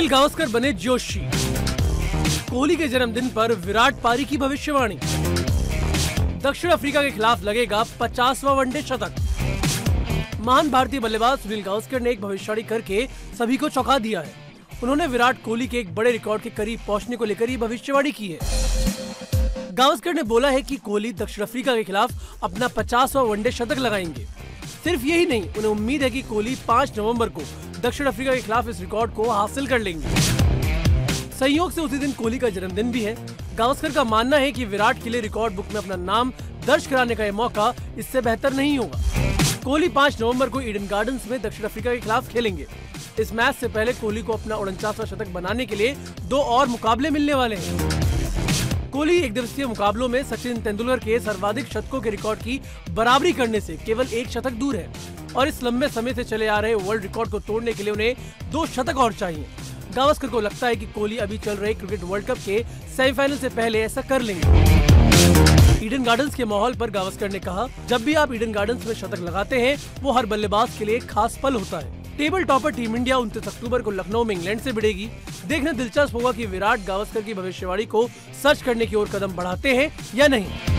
सुनील गावस्कर बने जोशी, कोहली के जन्मदिन पर विराट पारी की भविष्यवाणी, दक्षिण अफ्रीका के खिलाफ लगेगा 50वां वनडे शतक। महान भारतीय बल्लेबाज सुनील गावस्कर ने एक भविष्यवाणी करके सभी को चौंका दिया है। उन्होंने विराट कोहली के एक बड़े रिकॉर्ड के करीब पहुंचने को लेकर ये भविष्यवाणी की है। गावस्कर ने बोला है कि कोहली दक्षिण अफ्रीका के खिलाफ अपना 50वां वनडे शतक लगाएंगे। सिर्फ यही नहीं, उन्हें उम्मीद है कि कोहली 5 नवंबर को दक्षिण अफ्रीका के खिलाफ इस रिकॉर्ड को हासिल कर लेंगे। संयोग से उसी दिन कोहली का जन्मदिन भी है। गावस्कर का मानना है कि विराट के लिए रिकॉर्ड बुक में अपना नाम दर्ज कराने का यह मौका इससे बेहतर नहीं होगा। कोहली 5 नवंबर को ईडन गार्डन्स में दक्षिण अफ्रीका के खिलाफ खेलेंगे। इस मैच से पहले कोहली को अपना 49वां शतक बनाने के लिए 2 और मुकाबले मिलने वाले हैं। कोहली एक दिवसीय मुकाबलों में सचिन तेंदुलकर के सर्वाधिक शतकों के रिकॉर्ड की बराबरी करने से केवल 1 शतक दूर है और इस लंबे समय से चले आ रहे वर्ल्ड रिकॉर्ड को तोड़ने के लिए उन्हें 2 शतक और चाहिए। गावस्कर को लगता है कि कोहली अभी चल रहे क्रिकेट वर्ल्ड कप के सेमीफाइनल से पहले ऐसा कर लेंगे। ईडन गार्डन्स के माहौल पर गावस्कर ने कहा, जब भी आप ईडन गार्डन्स में शतक लगाते हैं वो हर बल्लेबाज के लिए एक खास पल होता है। टेबल टॉपर टीम इंडिया 29 अक्टूबर को लखनऊ में इंग्लैंड से भिड़ेगी। देखना दिलचस्प होगा कि विराट गावस्कर की भविष्यवाणी को सच करने की ओर कदम बढ़ाते हैं या नहीं।